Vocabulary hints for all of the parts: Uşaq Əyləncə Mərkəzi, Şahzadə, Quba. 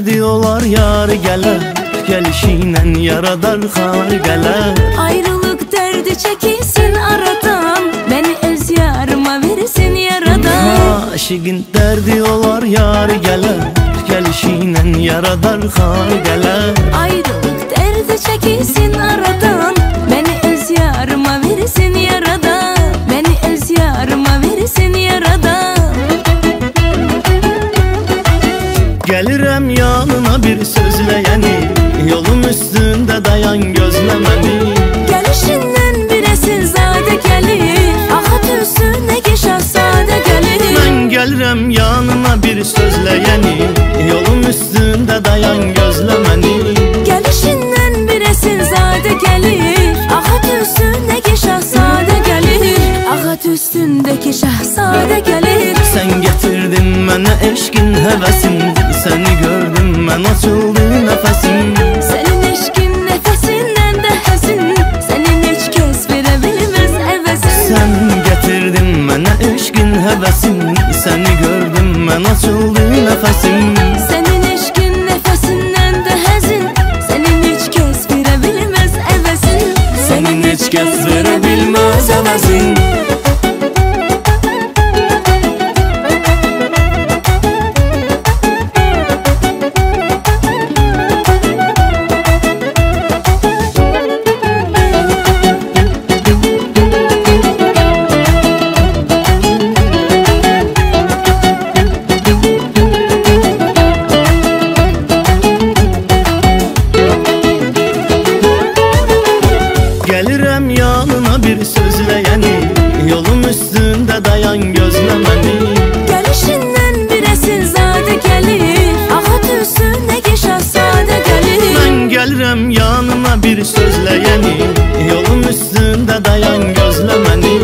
Bilər diyorlar yar gələr, gəlişinlə yaradar xar gələr. Ayrılıq dərdi çəkilsin aradan, məni öz yarıma verirsin yaradan. Aşığın dərdi olar yar gələr, gəlişinlə yaradar xar gələr. Ayrılıq dərdi çəkilsin aradan, məni öz yarıma verirsin yaradan. Məni öz yarıma verirsin yaradan. Gəlirəm yanına bir sözlə, yəni yolum üstündə dayan gözləməni. Gəlişindən birə Şahzadə gəlir, axat üstünə ki Şahzadə gəlir. Mən gəlirəm yanına bir sözlə, yəni yolum üstündə dayan gözləməni. Gəlişindən birə Şahzadə gəlir, axat üstünə ki Şahzadə gəlir. Axat üstündə ki Şahzadə gəlir. Sən gətirdin mənə eşqin həvəsin, səni gördüm mən açıldı nəfəsim. Sənin eşqin nəfəsindən də həsin, səni heç kəs verə bilməz əvəzin. Sən gətirdin mənə eşqin həvəsin, səni gördüm mən açıldı nəfəsim. Sənin eşqin nəfəsindən də həzin, sənin heç kəs verə bilməz əvəzin. Sənin heç kəs verə bilməz əvəzin. Gəlirəm yanına bir sözlə, yəni yolum üstündə dayan gözləməni. Gəlişindən birə Şahzadə gəlir, axat üstünə ki Şahzadə gəlir. Mən gəlirəm yanına bir sözlə, yəni yolum üstündə dayan gözləməni.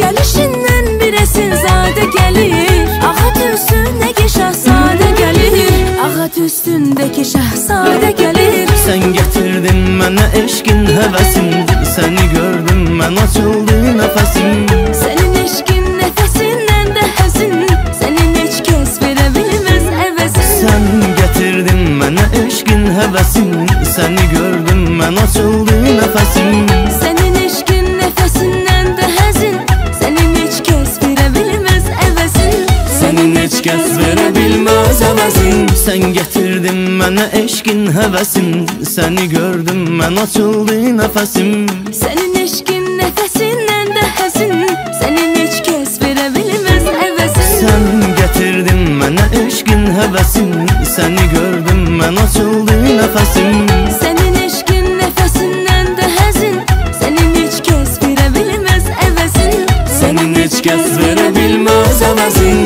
Gəlişindən birə Şahzadə gəlir, axat üstünə ki Şahzadə gəlir. Axat üstündə ki Şahzadə gəlir. Sən gətirdin mənə eşqin həvəsin, səni gördüm mən açıldı nəfəsim. Sənin eşqin nəfəsindən də həzin, sənin heç kəs verə bilməz əvəzin. Sən gətirdin mənə eşqin həvəsin, səni gördüm mən açıldı nəfəsim. Sənin eşqin nəfəsindən də həzin, sənin heç kəs verə bilməz əvəzin. Sənin heç kəs verə bilməz əvəzin. Sən gətirdin mənə eşqin həvəsin, səni gördüm mən açıldı nəfəsim. Sənin eşqin nəfəsindən də həzin, sənin heç kəs verə bilməz əvəzin. Sən gətirdin mənə eşqin həvəsin, səni gördüm mən açıldı nəfəsim. Sənin eşqin nəfəsindən də həzin, sənin heç kəs verə bilməz əvəzin. Sənin heç kəs verə bilməz əvəzin.